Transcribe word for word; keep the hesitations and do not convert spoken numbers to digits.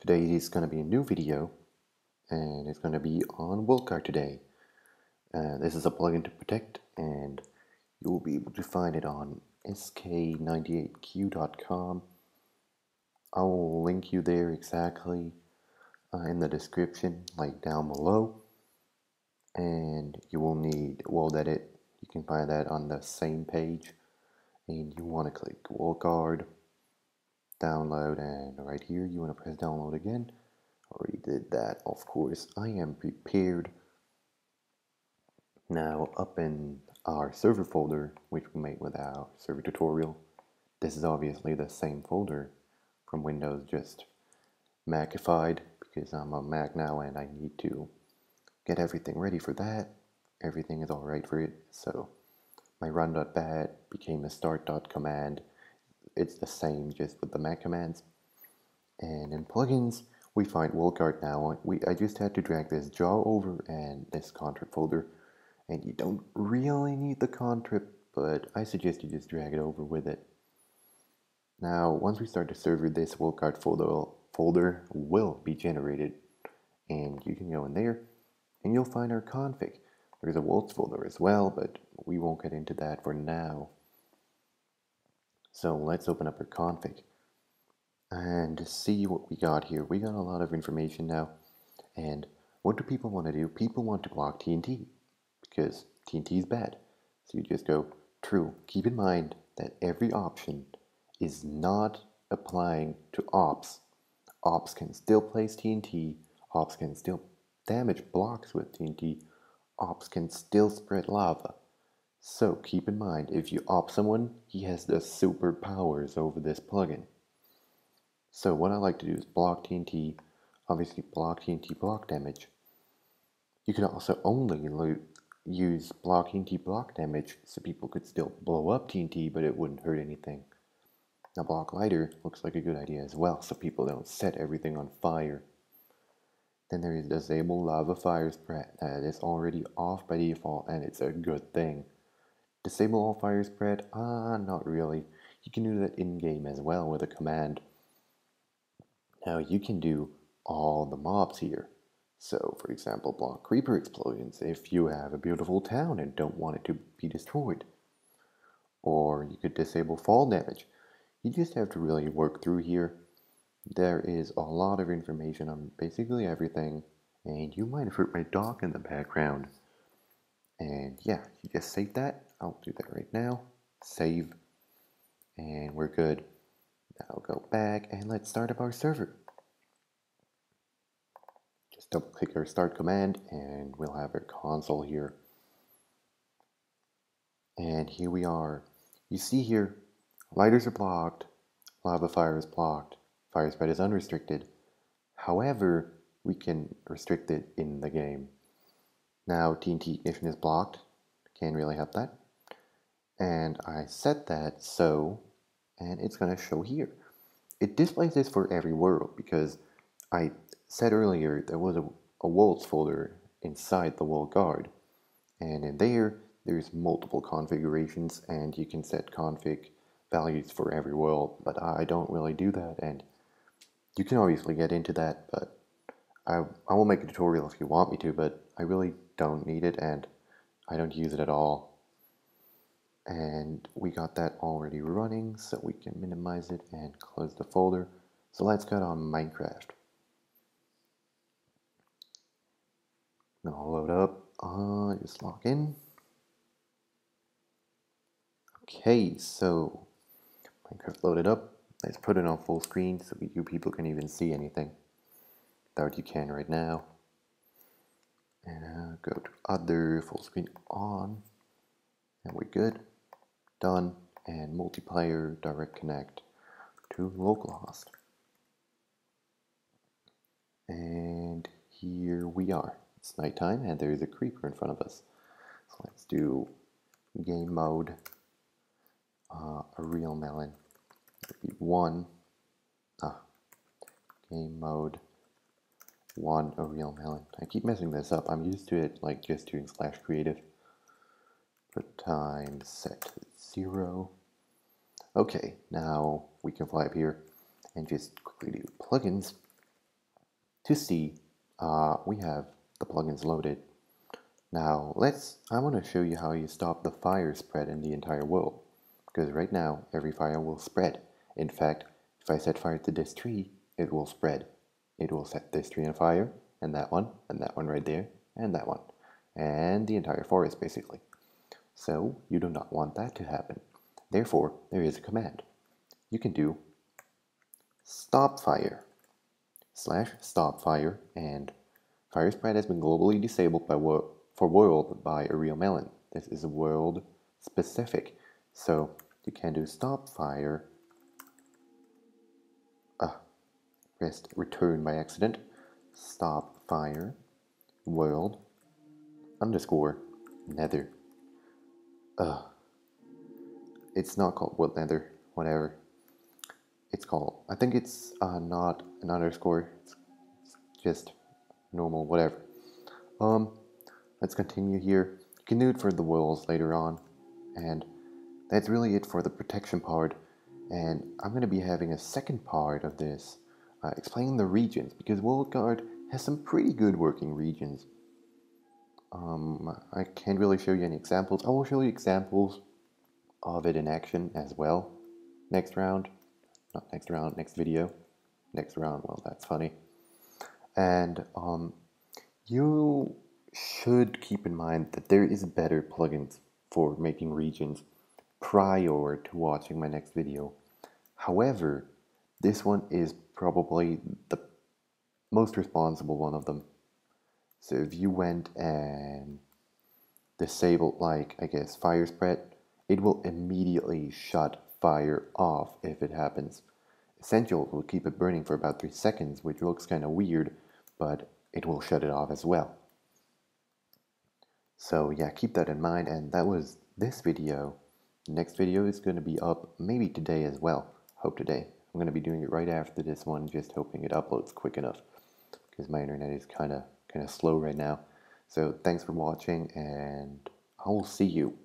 Today is going to be a new video, and it's going to be on WorldGuard today. Uh, this is a plugin to protect, and you will be able to find it on S K ninety-eight Q dot com. I will link you there exactly uh, in the description, like down below. And you will need WorldEdit. You can find that on the same page. And you want to click WorldGuard, download, and right here you want to press download again. Already did that, of course. I am prepared. Now up in our server folder, which we made with our server tutorial, this is obviously the same folder from Windows, just Macified, because I'm on Mac now and I need to get everything ready for that. Everything is alright for it. So my run dot bat became a start dot command. It's the same, just with the Mac commands. And in plugins, we find WorldGuard now. We I just had to drag this jar over and this contrib folder. And you don't really need the contrib, but I suggest you just drag it over with it. Now, once we start the server, this WorldGuard folder, folder will be generated. And you can go in there, and you'll find our config. There's a Worlds folder as well, but we won't get into that for now. So let's open up our config and see what we got here. We got a lot of information now. And what do people want to do? People want to block T N T because T N T is bad. So you just go true. Keep in mind that every option is not applying to ops. Ops can still place T N T. Ops can still damage blocks with T N T. Ops can still spread lava. So keep in mind, if you op someone, he has the superpowers over this plugin. So what I like to do is block T N T, obviously block T N T block damage. You can also only use block T N T block damage, so people could still blow up T N T, but it wouldn't hurt anything. Now block lighter looks like a good idea as well, so people don't set everything on fire. Then there is disable lava fire spread. That is already off by default, and it's a good thing. Disable all fire spread? Ah, not really. You can do that in-game as well with a command. Now you can do all the mobs here. So, for example, block creeper explosions if you have a beautiful town and don't want it to be destroyed. Or you could disable fall damage. You just have to really work through here. There is a lot of information on basically everything, and you might have heard my dog in the background. And yeah, you just save that. I'll do that right now. Save. And we're good. Now go back and let's start up our server. Just double click our start command and we'll have our console here. And here we are. You see here, lighters are blocked, lava fire is blocked, fire spread is unrestricted. However, we can restrict it in the game. Now T N T ignition is blocked. Can't really help that. And I set that so, and it's going to show here. It displays this for every world because I said earlier there was a, a worlds folder inside the WorldGuard. And in there, there's multiple configurations, and you can set config values for every world, but I don't really do that, and you can obviously get into that, but I, I will make a tutorial if you want me to, but I really don't need it, and I don't use it at all. And we got that already running, so we can minimize it and close the folder. So let's go on Minecraft. And I'll load up. Uh, just log in. Okay, so Minecraft loaded up. Let's put it on full screen so you people can even see anything. That you can right now. And uh, go to other, full screen on, and we're good. Done. And multiplayer direct connect to localhost. And here we are. It's nighttime, and there's a creeper in front of us. So let's do game mode. Uh, a real melon. Be one. Ah, game mode. One a real melon. I keep messing this up. I'm used to it, like just doing slash creative. But time set to zero. Okay, now we can fly up here and just quickly do plugins. to see uh, we have the plugins loaded. Now let's, I want to show you how you stop the fire spread in the entire world, because right now every fire will spread. In fact, if I set fire to this tree, it will spread. It will set this tree on fire, and that one, and that one right there, and that one, and the entire forest basically. So you do not want that to happen. Therefore, there is a command. You can do stop fire slash stop fire, and fire spread has been globally disabled by wor for world by Ariel Melon. This is world specific, so you can do stop fire. Ah, pressed return by accident. Stop fire world underscore nether. Ugh. It's not called world nether, whatever it's called. I think it's uh, not an underscore, it's just normal, whatever. Um, let's continue here. You can do it for the worlds later on, and that's really it for the protection part. And I'm going to be having a second part of this, uh, explaining the regions, because WorldGuard has some pretty good working regions. Um, I can't really show you any examples. I will show you examples of it in action as well next round. Not next round, next video. Next round, well, that's funny. And um, you should keep in mind that there is better plugins for making regions prior to watching my next video. However, this one is probably the most responsible one of them. So if you went and disabled, like, I guess, fire spread, it will immediately shut fire off if it happens. Essentials will keep it burning for about three seconds, which looks kind of weird, but it will shut it off as well. So yeah, keep that in mind. And that was this video. The next video is going to be up maybe today as well. Hope today. I'm going to be doing it right after this one, just hoping it uploads quick enough, because my internet is kind of kind of slow right now. So thanks for watching, and I will see you